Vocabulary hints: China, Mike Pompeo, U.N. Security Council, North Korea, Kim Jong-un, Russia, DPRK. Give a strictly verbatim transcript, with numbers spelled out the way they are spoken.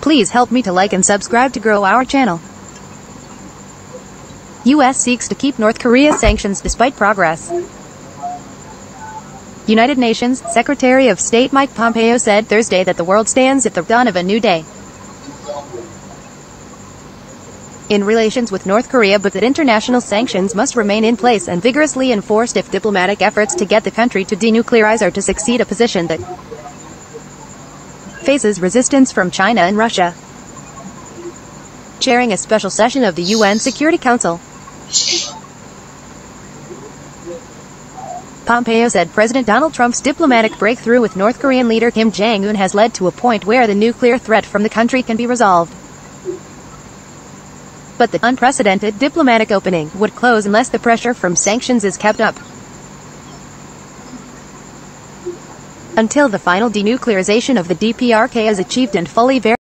Please help me to like and subscribe to grow our channel. U S seeks to keep North Korea sanctions despite progress. United Nations Secretary of State Mike Pompeo said Thursday that the world stands at the dawn of a new day in relations with North Korea, but that international sanctions must remain in place and vigorously enforced if diplomatic efforts to get the country to denuclearize are to succeed, a position that faces resistance from China and Russia. Chairing a special session of the U N Security Council, Pompeo said President Donald Trump's diplomatic breakthrough with North Korean leader Kim Jong-un has led to a point where the nuclear threat from the country can be resolved, but the unprecedented diplomatic opening would close unless the pressure from sanctions is kept up until the final denuclearization of the D P R K is achieved and fully verified.